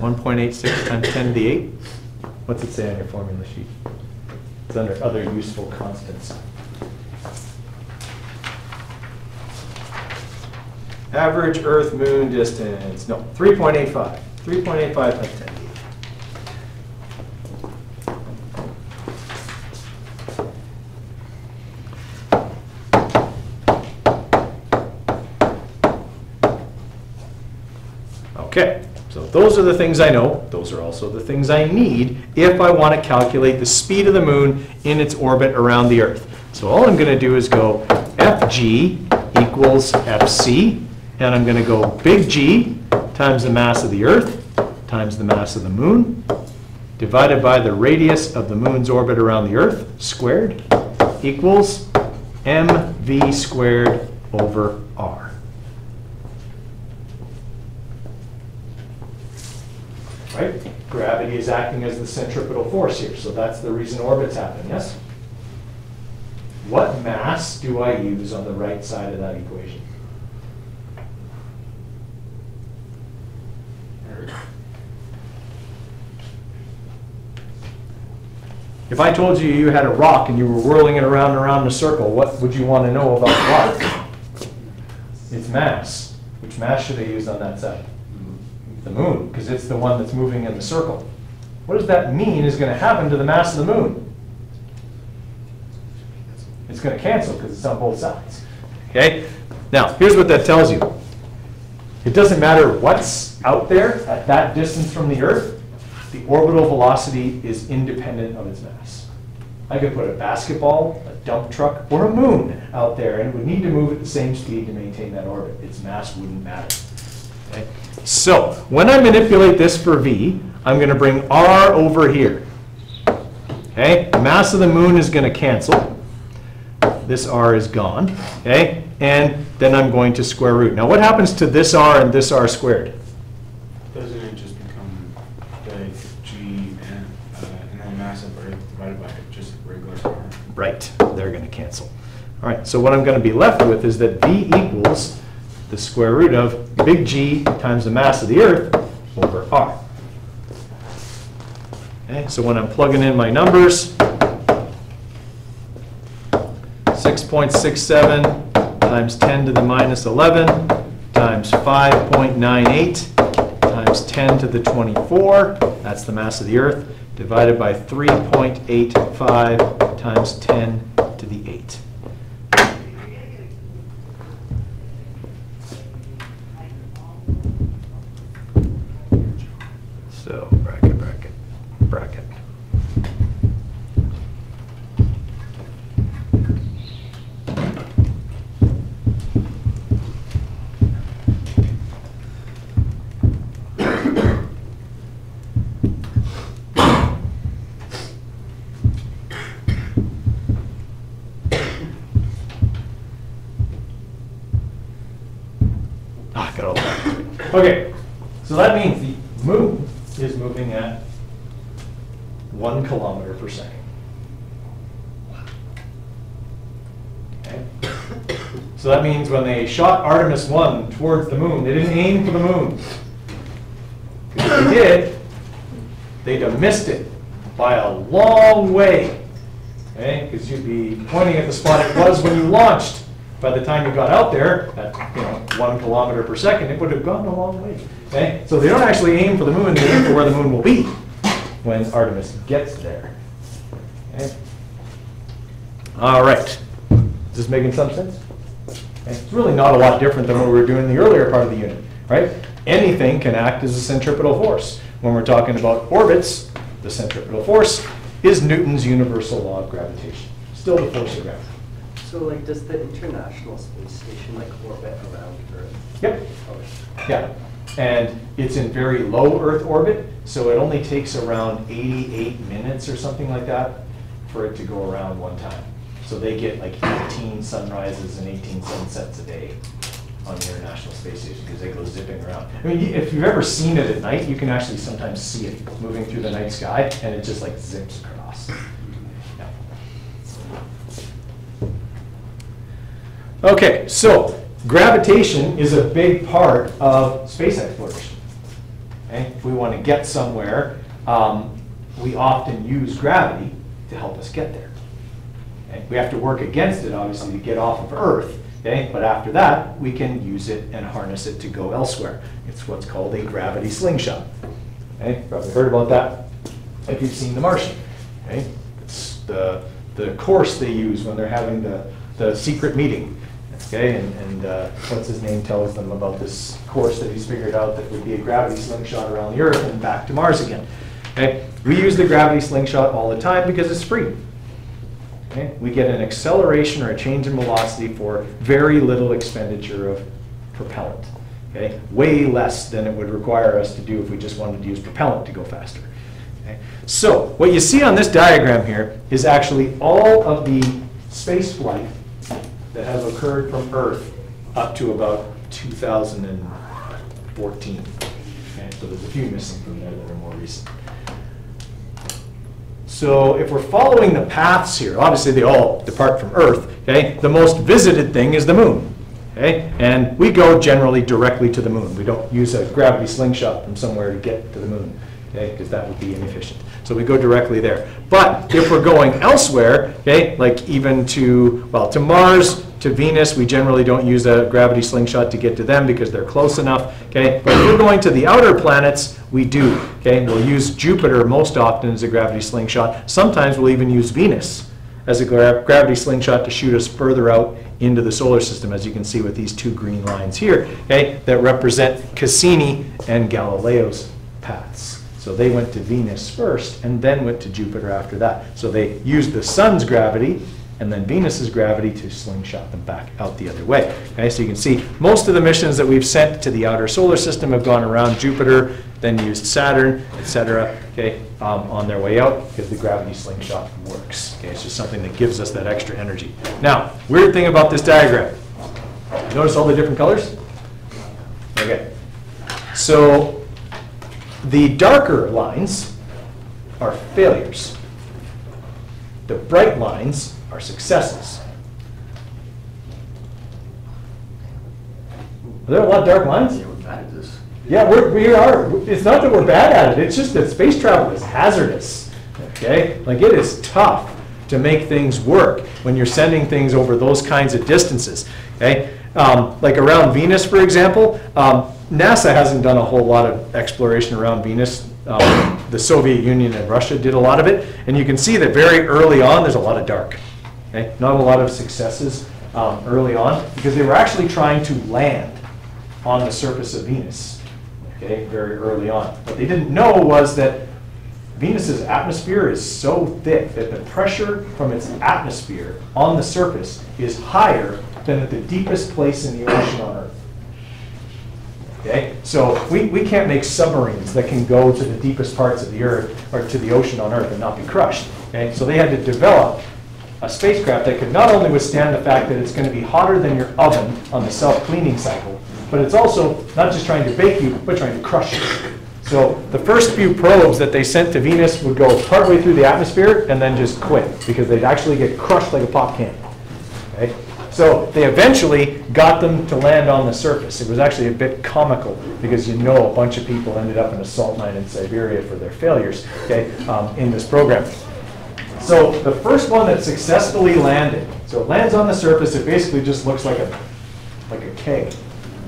(1.86 times 10 to the 8. What's it say on your formula sheet? It's under other useful constants. Average Earth-Moon distance. No, 3.85. 3.85 times 10 to the 8. Okay. So those are the things I know. Those are also the things I need if I want to calculate the speed of the moon in its orbit around the Earth. So all I'm going to do is go Fg equals Fc, and I'm going to go big G times the mass of the Earth times the mass of the moon divided by the radius of the moon's orbit around the Earth squared equals mv squared over r. Right? Gravity is acting as the centripetal force here, so that's the reason orbits happen, yes? What mass do I use on the right side of that equation? If I told you you had a rock and you were whirling it around and around in a circle, what would you want to know about the rock? Its mass. Which mass should I use on that side? The moon, because it's the one that's moving in the circle. What does that mean is going to happen to the mass of the moon? It's going to cancel because it's on both sides. Okay? Now, here's what that tells you. It doesn't matter what's out there at that distance from the Earth. The orbital velocity is independent of its mass. I could put a basketball, a dump truck, or a moon out there, and it would need to move at the same speed to maintain that orbit. Its mass wouldn't matter. Okay? So when I manipulate this for V, I'm going to bring R over here. Okay? The mass of the moon is going to cancel. This R is gone. Okay? And then I'm going to square root. Now what happens to this R and this R squared? Doesn't it just become like G and then mass of Earth divided by just regular R? Right. They're going to cancel. All right, so what I'm going to be left with is that V equals the square root of big G times the mass of the Earth over R. Okay, so when I'm plugging in my numbers, 6.67 times 10 to the minus 11 times 5.98 times 10 to the 24, that's the mass of the Earth, divided by 3.85 times 10 to the 8. So bracket, bracket, bracket. Ah, got all that. Okay, so that means the moon is moving at 1 kilometer per second. Okay. So that means when they shot Artemis 1 towards the moon, they didn't aim for the moon. If they did, they'd have missed it by a long way. Okay, because you'd be pointing at the spot it was when you launched. By the time you got out there, at 1 kilometer per second, it would have gone a long way. Okay? So they don't actually aim for the moon, they aim for where the moon will be when Artemis gets there. Okay? All right. Is this making some sense? Okay. It's really not a lot different than what we were doing in the earlier part of the unit. Right? Anything can act as a centripetal force. When we're talking about orbits, the centripetal force is Newton's universal law of gravitation. Still the force of gravity. So, like, does the International Space Station, like, orbit around Earth? Yep. Oh. Yeah. And it's in very low Earth orbit, so it only takes around 88 minutes or something like that for it to go around one time. So they get, like, 18 sunrises and 18 sunsets a day on the International Space Station because they go zipping around. I mean, if you've ever seen it at night, you can actually sometimes see it moving through the night sky, and it just, like, zips across. Okay, so gravitation is a big part of space exploration. Okay? If we want to get somewhere, we often use gravity to help us get there. Okay? We have to work against it, obviously, to get off of Earth. Okay? But after that, we can use it and harness it to go elsewhere. It's what's called a gravity slingshot. Okay? You've probably heard about that if you've seen The Martian. Okay? It's the course they use when they're having the secret meeting. Okay, and what's his name tells them about this course that he's figured out that would be a gravity slingshot around the Earth and back to Mars again. Okay, we use the gravity slingshot all the time because it's free. Okay, we get an acceleration or a change in velocity for very little expenditure of propellant. Okay, way less than it would require us to do if we just wanted to use propellant to go faster. Okay? So what you see on this diagram here is actually all of the space flight that has occurred from Earth up to about 2014. Okay, so there's a few missing from there that are more recent. So if we're following the paths here, obviously they all depart from Earth. Okay, the most visited thing is the moon. Okay, and we go generally directly to the moon. We don't use a gravity slingshot from somewhere to get to the moon, because okay, that would be inefficient. So we go directly there. But if we're going elsewhere, okay, like even to, well, to Mars, to Venus, we generally don't use a gravity slingshot to get to them because they're close enough. Okay? But if we're going to the outer planets, we do. Okay? We'll use Jupiter most often as a gravity slingshot. Sometimes we'll even use Venus as a gravity slingshot to shoot us further out into the solar system, as you can see with these two green lines here, okay, that represent Cassini and Galileo's paths. So they went to Venus first and then went to Jupiter after that. So they used the sun's gravity and then Venus's gravity to slingshot them back out the other way. Okay, so you can see most of the missions that we've sent to the outer solar system have gone around Jupiter, then used Saturn, etc. Okay, on their way out because the gravity slingshot works. Okay, it's just something that gives us that extra energy. Now, weird thing about this diagram. Notice all the different colors? Okay, so the darker lines are failures. The bright lines are successes. Are there a lot of dark lines? Yeah, we're bad at this. Yeah, we are. It's not that we're bad at it. It's just that space travel is hazardous. Okay, like it is tough to make things work when you're sending things over those kinds of distances. Okay, like around Venus, for example. NASA hasn't done a whole lot of exploration around Venus. The Soviet Union and Russia did a lot of it, and you can see that very early on there's a lot of dark. Okay? Not a lot of successes early on because they were actually trying to land on the surface of Venus, okay, very early on. What they didn't know was that Venus's atmosphere is so thick that the pressure from its atmosphere on the surface is higher than at the deepest place in the ocean on Earth. Okay? So we can't make submarines that can go to the deepest parts of the Earth or to the ocean on Earth and not be crushed. Okay? So they had to develop a spacecraft that could not only withstand the fact that it's going to be hotter than your oven on the self-cleaning cycle, but it's also not just trying to bake you, but trying to crush you. So the first few probes that they sent to Venus would go partway through the atmosphere and then just quit because they'd actually get crushed like a pop can. Okay? So they eventually got them to land on the surface. It was actually a bit comical because you know a bunch of people ended up in a salt mine in Siberia for their failures, okay, in this program. So the first one that successfully landed, so it lands on the surface, it basically just looks like a keg,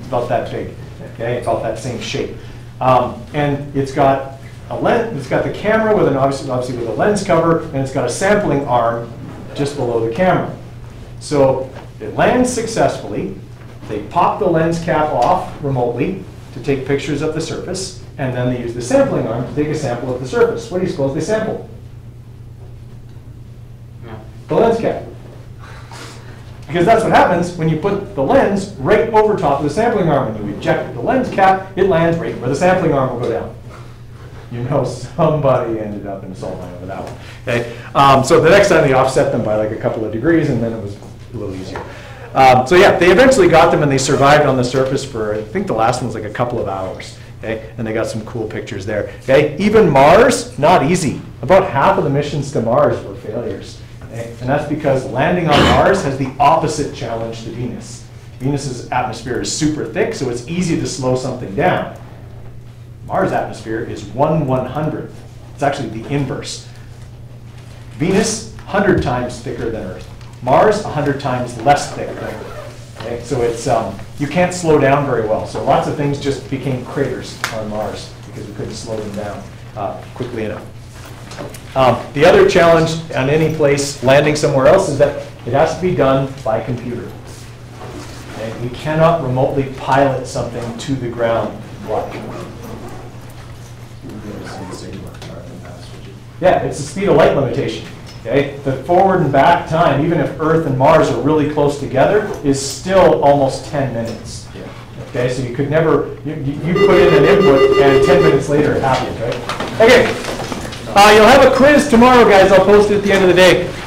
about that big, okay, about that same shape. And it's got a lens, it's got the camera with an obviously with a lens cover, and it's got a sampling arm just below the camera. So it lands successfully. They pop the lens cap off remotely to take pictures of the surface, and then they use the sampling arm to take a sample of the surface. What do you suppose they sample? No. The lens cap. Because that's what happens when you put the lens right over top of the sampling arm. When you eject the lens cap, it lands right where the sampling arm will go down. You know somebody ended up in a salt mine over that one. Okay? So the next time they offset them by like a couple of degrees, and then it was a little easier. So yeah, they eventually got them, and they survived on the surface for, I think the last one was like a couple of hours. Okay? And they got some cool pictures there. Okay? Even Mars, not easy. About half of the missions to Mars were failures. Okay? And that's because landing on Mars has the opposite challenge to Venus. Venus's atmosphere is super thick, so it's easy to slow something down. Mars' atmosphere is 1/100th. It's actually the inverse. Venus, 100 times thicker than Earth. Mars, 100 times less thick than Earth. Okay? So it's, you can't slow down very well. So lots of things just became craters on Mars because we couldn't slow them down quickly enough. The other challenge on any place landing somewhere else is that it has to be done by computer. Okay? We cannot remotely pilot something to the ground live. Yeah, it's the speed of light limitation. Okay? The forward and back time, even if Earth and Mars are really close together, is still almost 10 minutes. Yeah. Okay, so you could never, you put in an input and 10 minutes later it happens, right? Okay, you'll have a quiz tomorrow, guys. I'll post it at the end of the day.